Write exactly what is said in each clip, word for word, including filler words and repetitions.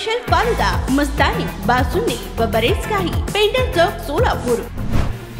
Special falooda, मस्तानी, बासुंदी व बरेच काही। पेंडर चौक, सोलापूर।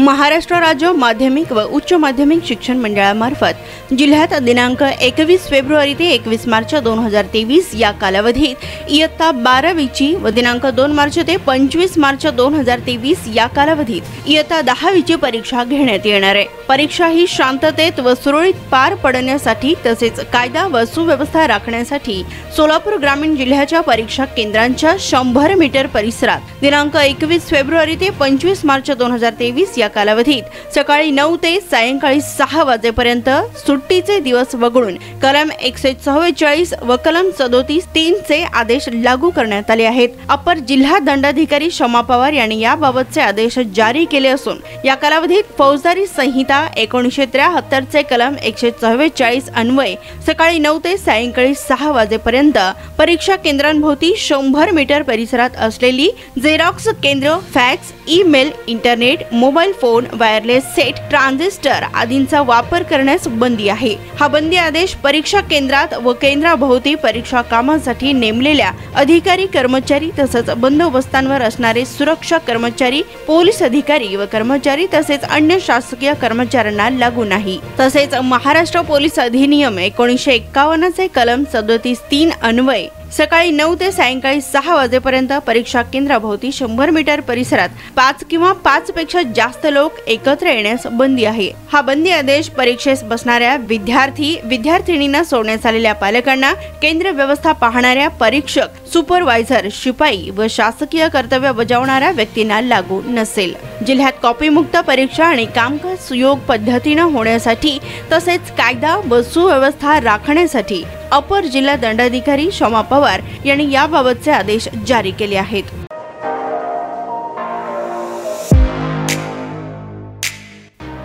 महाराष्ट्र राज्य माध्यमिक व उच्च माध्यमिक शिक्षण मंडळामार्फत जिल्ह्यात दिनांक एकवीस फेब्रुवारी ते एकवीस मार्च दोन हजार तेवीस या कालावधीत इयत्ता बारावीची व दिनांक दोन मार्च ते पंचवीस मार्च दोन हजार तेवीस या कालावधीत इयत्ता दहावीची परीक्षा घेण्यात येणार आहे। परीक्षा ही शांततेत व सुरळीत पार पडण्यासाठी तसेच कायदा व सुव्यवस्था राखण्यासाठी सोलापूर ग्रामीण जिल्ह्याच्या परीक्षा केंद्रांच्या शंभर मीटर परिसरात दिनांक एकवीस फेब्रुवारी ते पंचवीस मार्च दोन हजार तेवीस या कालावधीत सकाळी नऊ ते सायंकाळी सहा वाजेपर्यंत सुट्टीचे दिवस वगळून कलम एकशे चव्वेचाळीस व कलम सदोतीस तीन चे आदेश लागू करण्यात आले आहेत। अपर जिल्हा दंडाधिकारी क्षमा पवार यांनी याबाबतचे आदेश जारी केले असून या कालावधीत फौजदारी संहिता एकोणीसशे त्र्याहत्तर चे कलम एकशे चव्वेचाळीस अन्वये सकाळी नऊ ते सायंकाळी सहा वाजेपर्यंत परीक्षा केंद्रांभोवती शंभर मीटर परिसरात असलेली झेरॉक्स केंद्र, fax, email, internet, mobile phone, wireless set, transistor आदींचा वापर करण्यास बंदी आहे। हा बंदी आदेश परीक्षा केंद्रात व केंद्राभोवती परीक्षा कामासाठी नेमलेल्या अधिकारी कर्मचारी तसेच बंदोबस्तांवर असणारे सुरक्षा कर्मचारी, पोलीस अधिकारी व कर्मचारी तसेच अन्य शासकीय कर्मचाऱ्यांना लागू नाही। तसेच महाराष्ट्र पोलीस अधिनियम एकोणीसशे एक्कावन्न चे कलम सदोतीस तीन अन्वये सकाळी नऊ ते सायंकाळी सहा वाजेपर्यंत परीक्षा केंद्राभोवती शंभर मीटर परिसरात पाच किंवा पाच पेक्षा जास्त लोक एकत्र येण्यास बंदी आहे। हा बंदी आदेश परीक्षेस बसणाऱ्या विद्यार्थी विद्यार्थिनींना सोडण्यात आलेल्या पालकांना, केंद्र व्यवस्था पाहणाऱ्या परीक्षक, सुपरवायझर, शिपाई व शासकीय कर्तव्य बजावणाऱ्या व्यक्तींना लागू नसेल। जिल्ह्यात कॉपीमुक्त परीक्षा आणि कामकाज सुयोग पद्धतीने होण्यासाठी तसेच कायदा व सुव्यवस्था राखण्यासाठी अपर जिल्हा दंडाधिकारी क्षमा पवार यांनी याबाबतचे आदेश जारी केले आहेत।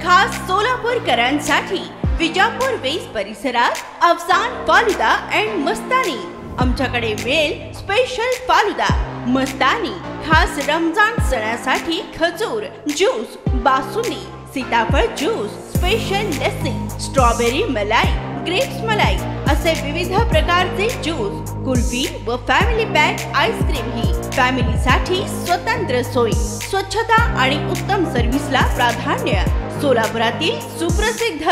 खास सोलापूरकरांसाठी विजापूर वेस परिसरात अफसान फालुदा अँड मस्तानी। आमच्याकडे मिळेल स्पेशल फालुदा, मस्तानी, खास रमजान सणासाठी खजूर ज्यूस, बासुंदी, सीताफळ ज्यूस, स्पेशल लस्सी, स्ट्रॉबेरी मलाई, ग्रेप्स मलाई असे विविध प्रकारचे ज्यूस, कुल्फी व फॅमिली पॅक आईस्क्रीम ही फॅमिलीसाठी स्वतंत्र सोय। स्वच्छता आणि उत्तम सर्व्हिसला प्राधान्य। सोलापुरातील सुप्रसिद्ध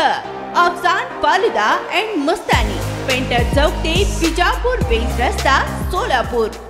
अफसान फालुदा अँड मस्तानी, पेंटर चौक ते विजापूर बेस रस्ता, सोलापूर।